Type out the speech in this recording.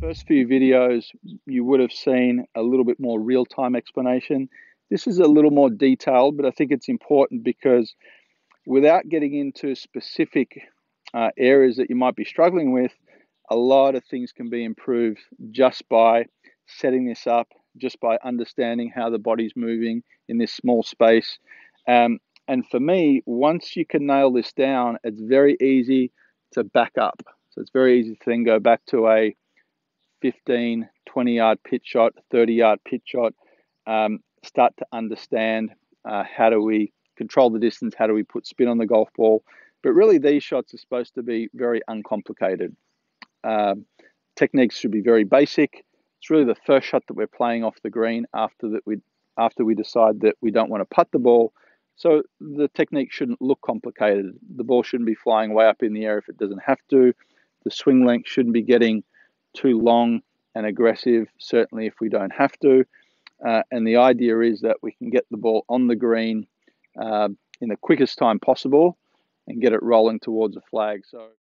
First few videos, you would have seen a little bit more real-time explanation. This is a little more detailed, but I think it's important because without getting into specific areas that you might be struggling with, a lot of things can be improved just by setting this up, just by understanding how the body's moving in this small space. And for me, once you can nail this down, it's very easy to back up. So it's very easy to then go back to a 15, 20-yard pitch shot, 30-yard pitch shot, start to understand how do we control the distance, how do we put spin on the golf ball. But really, these shots are supposed to be very uncomplicated. Techniques should be very basic. It's really the first shot that we're playing off the green after we decide that we don't want to putt the ball. So the technique shouldn't look complicated. The ball shouldn't be flying way up in the air if it doesn't have to. The swing length shouldn't be getting too long and aggressive, certainly if we don't have to. And the idea is that we can get the ball on the green in the quickest time possible and get it rolling towards a flag. So.